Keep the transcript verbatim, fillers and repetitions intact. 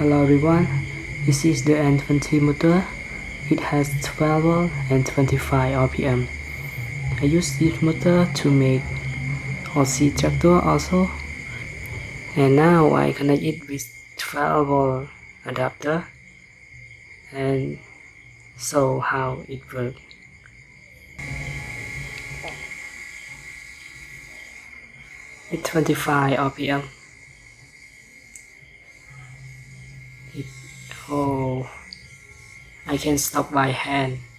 Hello everyone, this is the N twenty motor. It has twelve volt and twenty-five R P M. I use this motor to make O C tractor also. And now I connect it with twelve volt adapter and show how it works. It's twenty-five R P M. It, oh, I can stop by hand.